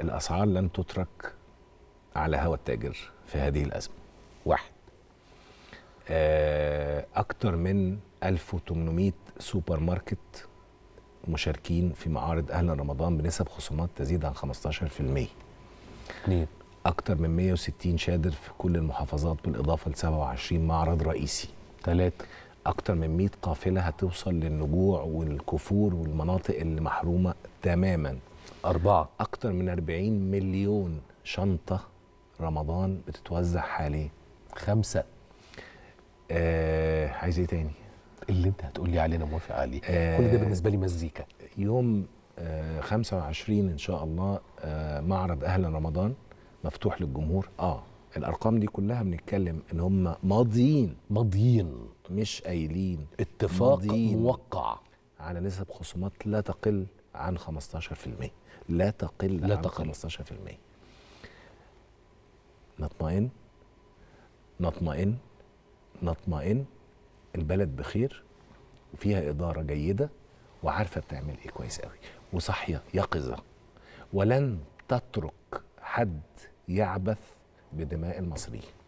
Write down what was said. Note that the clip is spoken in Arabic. الأسعار لن تترك على هوى التاجر في هذه الأزمة. واحد، أكتر من 1800 سوبر ماركت مشاركين في معارض أهلا رمضان بنسب خصومات تزيد عن 15%. اثنين، أكتر من 160 شادر في كل المحافظات بالإضافة ل 27 معرض رئيسي. ثلاثة، أكتر من 100 قافلة هتوصل للنجوع والكفور والمناطق اللي محرومة تماما. أربعة، أكتر من 40 مليون شنطة رمضان بتتوزع حاليا. خمسة، عايز ايه تاني؟ اللي انت هتقول لي عليه انا موافق عليه. كل ده بالنسبه لي مزيكا. يوم 25 ان شاء الله معرض اهلا رمضان مفتوح للجمهور. الارقام دي كلها بنتكلم ان هم ماضيين مش قايلين، اتفاق موقع على نسب خصومات لا تقل عن 15%. لا تقل عن 15%. نطمئن البلد بخير وفيها إدارة جيدة وعارفة بتعمل إيه كويس قوي وصحية يقظة، ولن تترك حد يعبث بدماء المصريين.